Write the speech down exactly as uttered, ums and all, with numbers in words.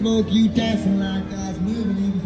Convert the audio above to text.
smoke, you dancing like us, moving in.